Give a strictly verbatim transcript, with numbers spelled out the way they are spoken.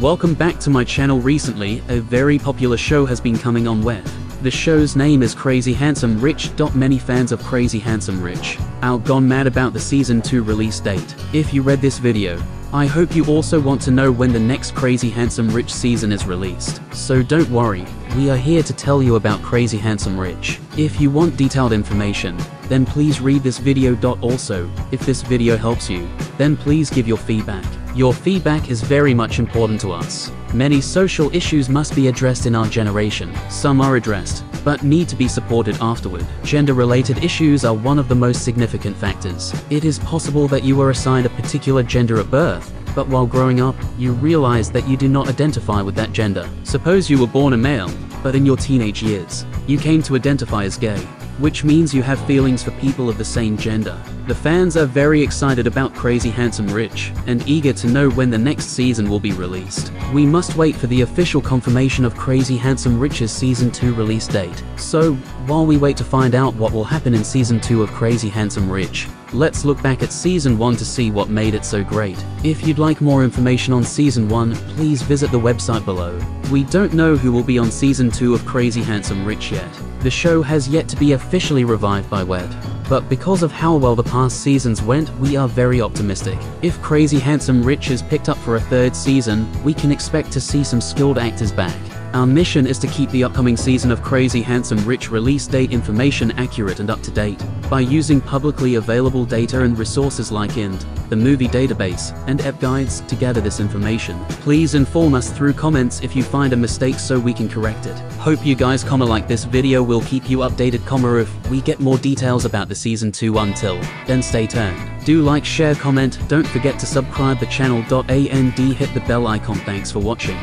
Welcome back to my channel. Recently, a very popular show has been coming on web. The show's name is Crazy Handsome Rich. Many fans of Crazy Handsome Rich are gone mad about the season two release date. If you read this video, I hope you also want to know when the next Crazy Handsome Rich season is released. So don't worry, we are here to tell you about Crazy Handsome Rich. If you want detailed information, then please read this video. Also, if this video helps you, then please give your feedback. Your feedback is very much important to us. Many social issues must be addressed in our generation. Some are addressed, but need to be supported afterward. Gender-related issues are one of the most significant factors. It is possible that you were assigned a particular gender at birth, but while growing up, you realize that you do not identify with that gender. Suppose you were born a male, but in your teenage years, you came to identify as gay, which means you have feelings for people of the same gender. The fans are very excited about Crazy Handsome Rich and eager to know when the next season will be released. We must wait for the official confirmation of Crazy Handsome Rich's season two release date. So, while we wait to find out what will happen in season two of Crazy Handsome Rich, let's look back at season one to see what made it so great. If you'd like more information on season one, please visit the website below. We don't know who will be on season two of Crazy Handsome Rich yet. The show has yet to be officially revived by web, but because of how well the past seasons went, we are very optimistic. If Crazy Handsome Rich is picked up for a third season, we can expect to see some skilled actors back. Our mission is to keep the upcoming season of Crazy Handsome Rich release date information accurate and up to date by using publicly available data and resources like I N D, the movie database, and app guides to gather this information. Please inform us through comments if you find a mistake so we can correct it. Hope you guys comma like this video. Will keep you updated comma if we get more details about the season two. Until then, stay tuned. Do like, share, comment, don't forget to subscribe the channel and hit the bell icon. Thanks for watching.